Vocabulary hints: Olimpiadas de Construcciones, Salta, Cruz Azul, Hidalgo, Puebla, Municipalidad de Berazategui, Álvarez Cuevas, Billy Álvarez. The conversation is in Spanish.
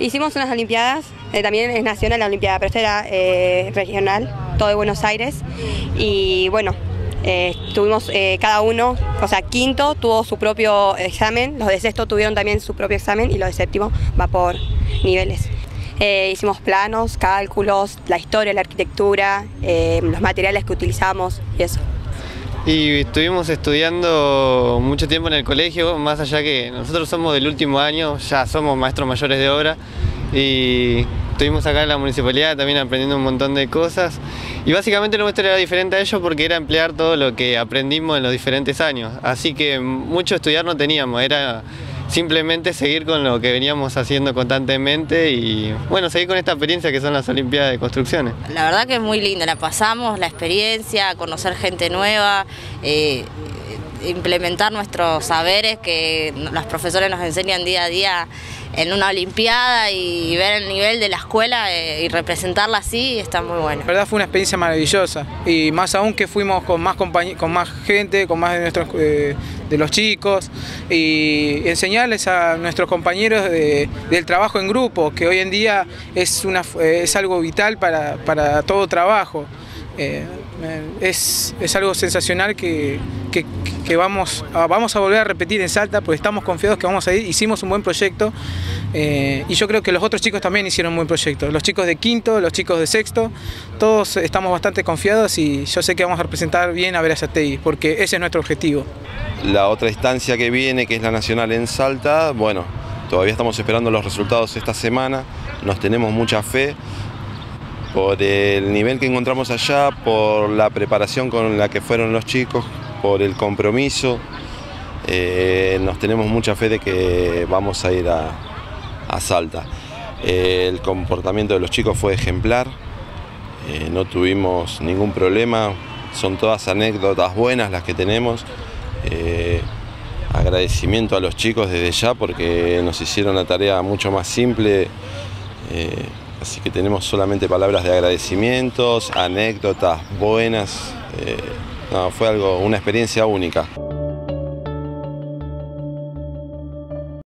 Hicimos unas Olimpiadas, también es nacional la Olimpiada, pero esta era regional, todo de Buenos Aires, y bueno, tuvimos cada uno, o sea, quinto tuvo su propio examen, los de sexto tuvieron también su propio examen y los de séptimo va por niveles. Hicimos planos, cálculos, la historia, la arquitectura, los materiales que utilizamos y eso. Y estuvimos estudiando mucho tiempo en el colegio, más allá que nosotros somos del último año, ya somos maestros mayores de obra y estuvimos acá en la municipalidad también aprendiendo un montón de cosas y básicamente lo nuestro era diferente a ellos porque era emplear todo lo que aprendimos en los diferentes años, así que mucho estudiar no teníamos, era simplemente seguir con lo que veníamos haciendo constantemente y bueno, seguir con esta experiencia que son las Olimpiadas de Construcciones. La verdad que es muy linda, la pasamos, la experiencia, conocer gente nueva, implementar nuestros saberes que los profesores nos enseñan día a día en una Olimpiada y ver el nivel de la escuela y representarla así está muy bueno. La verdad fue una experiencia maravillosa y más aún que fuimos con más gente, con más de nuestros de los chicos y enseñarles a nuestros compañeros del trabajo en grupo, que hoy en día es algo vital para todo trabajo. Es algo sensacional que vamos a volver a repetir en Salta, porque estamos confiados que vamos a ir, hicimos un buen proyecto y yo creo que los otros chicos también hicieron un buen proyecto, los chicos de quinto, los chicos de sexto, todos estamos bastante confiados y yo sé que vamos a representar bien a Berazategui, porque ese es nuestro objetivo. La otra instancia que viene, que es la nacional en Salta, bueno, todavía estamos esperando los resultados esta semana, nos tenemos mucha fe, por el nivel que encontramos allá, por la preparación con la que fueron los chicos, por el compromiso, nos tenemos mucha fe de que vamos a ir a Salta. El comportamiento de los chicos fue ejemplar, no tuvimos ningún problema, son todas anécdotas buenas las que tenemos. Agradecimiento a los chicos desde ya porque nos hicieron la tarea mucho más simple, así que tenemos solamente palabras de agradecimientos, anécdotas buenas. No, fue algo, una experiencia única.